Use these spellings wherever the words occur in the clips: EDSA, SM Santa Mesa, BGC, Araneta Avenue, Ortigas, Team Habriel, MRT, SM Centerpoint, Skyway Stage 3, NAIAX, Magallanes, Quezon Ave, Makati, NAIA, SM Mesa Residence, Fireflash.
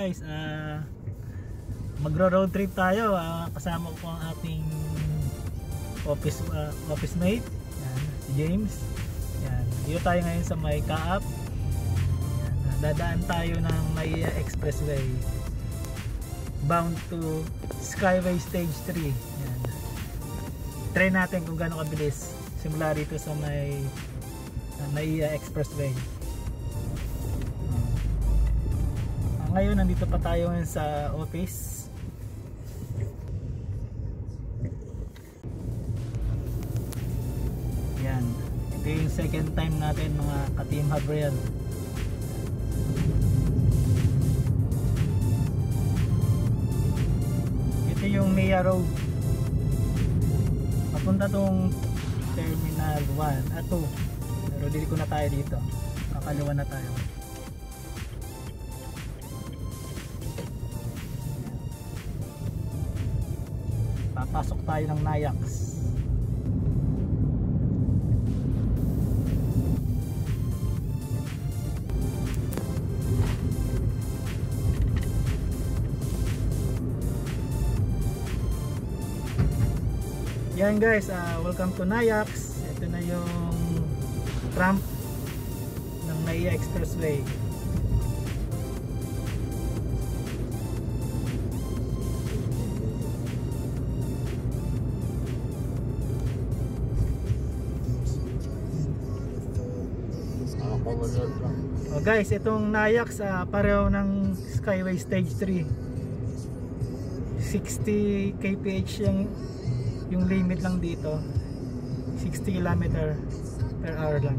guys, magro-road trip tayo. Kasama ko ang ating office mate, si James. Yan. Dito tayo ngayon sa may Kaap. Dadaan tayo ng NAIA Expressway bound to Skyway Stage 3. Yan. Try natin kung gaano kabilis simula rito sa may NAIA Expressway. Ngayon nandito pa tayo sa office. Yan. Ito yung second time natin mga ka-Team Habriel. Ito yung NAIA Road. Papunta tong Terminal 1 at 2. Pero diliko na tayo dito. Kakaliwa na tayo. Papasok tayo ng NAIAX. Yan guys, welcome to NAIAX. Ito na yung ramp ng NAIA Expressway. Oh guys, itong NAIAX pareho ng Skyway Stage 3. 60 kph yung limit lang dito, 60 km per hour lang.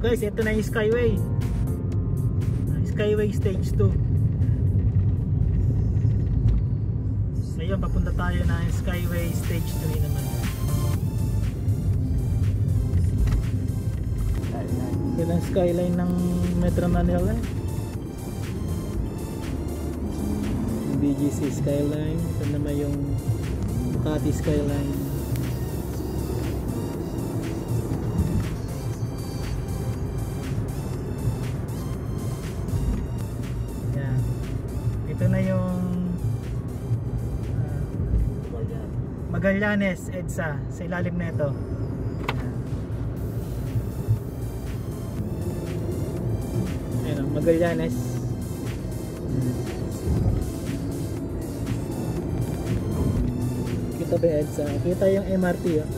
Guys, ito na yung Skyway Stage 2. So yun, papunta tayo na Skyway Stage 3 naman. Yan ang skyline ng Metro Manila. BGC skyline. Ito naman yung Makati skyline. Yan. Ito na yung Magallanes, EDSA, sa ilalim na ito. Ayan, Magallanes. Kita ba EDSA? Kita yung MRT. Oh.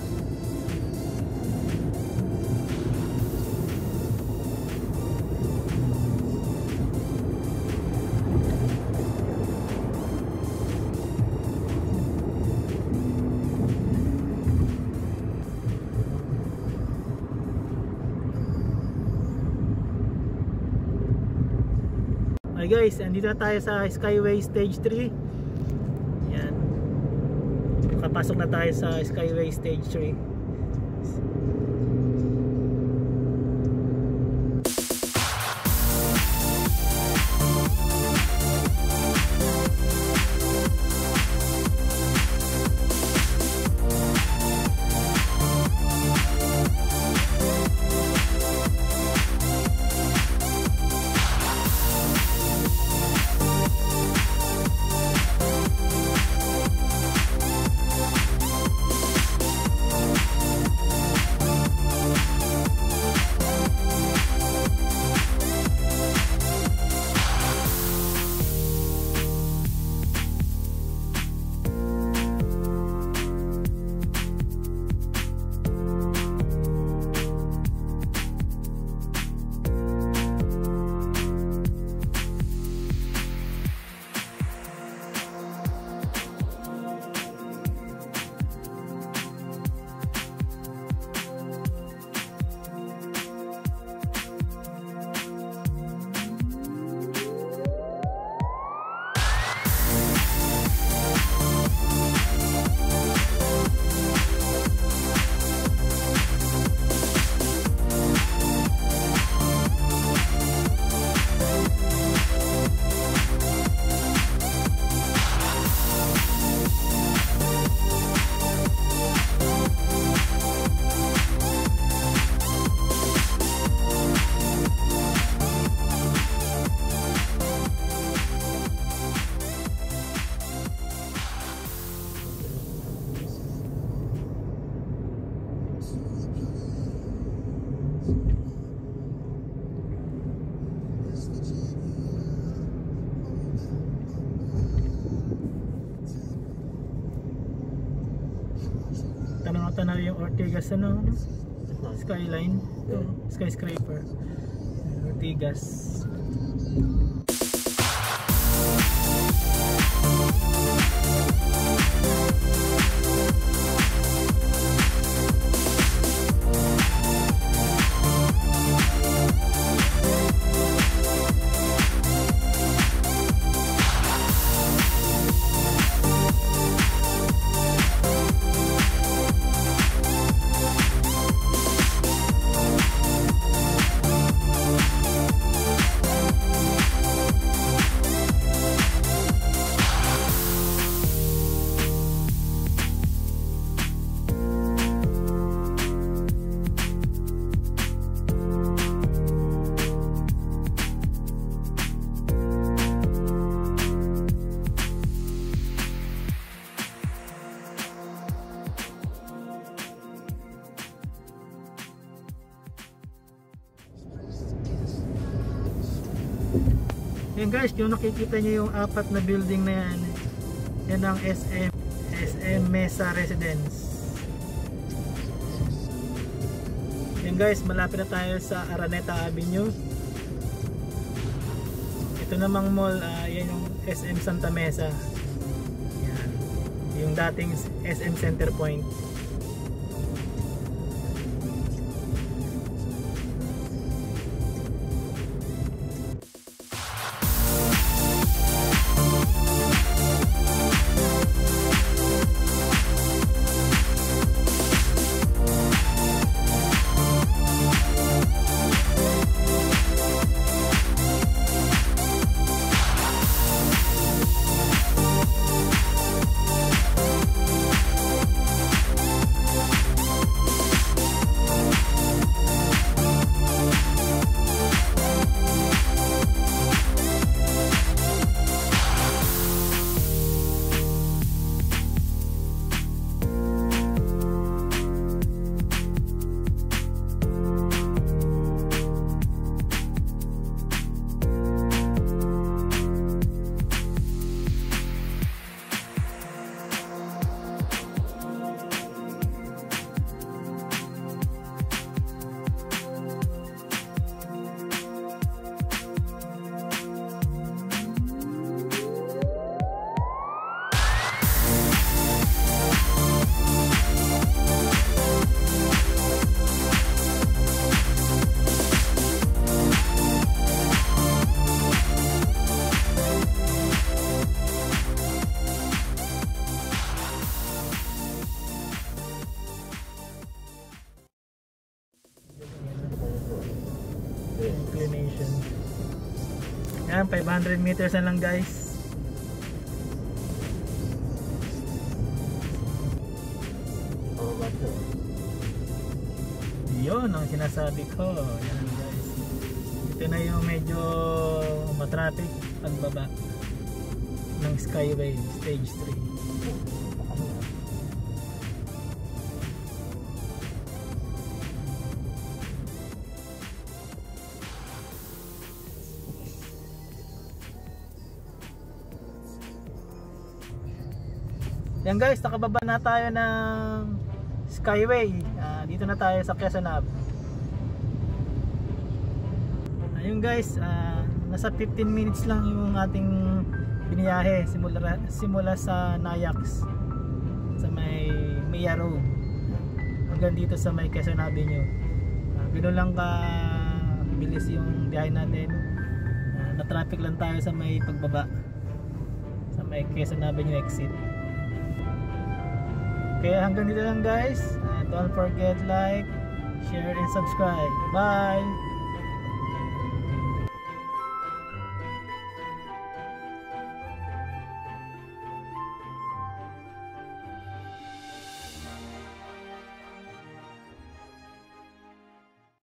Okay guys, andito na tayo sa Skyway Stage 3. Ayan. Kapasok na tayo sa Skyway Stage 3. Tanaw yung Ortigas ano, skyline, skyscraper, Ortigas. Ayan guys, yung nakikita nyo yung apat na building na yan, yan ang SM Mesa Residence. Ayan guys, malapit na tayo sa Araneta Avenue. Ito namang mall, yan yung SM Santa Mesa. Ayan, yung dating SM Centerpoint. inclination. Yan, 500 meters na lang guys. Yun ang sinasabi ko. Yan guys, ito na yung medyo matraffic pagbaba ng Skyway Stage 3. Yan guys, nakababa na tayo ng Skyway. Dito na tayo sa Quezon Ave. Ayun guys, nasa 15 minutes lang yung ating biniyahe simula sa NAIAX sa may Mea Road hanggang dito sa may Quezon Avenue. Ganoon lang ka bilis yung biyahe natin. Na-traffic lang tayo sa may pagbaba sa may Quezon Avenue exit. Okay, hanggang dito lang guys. Don't forget like, share, and subscribe. Bye!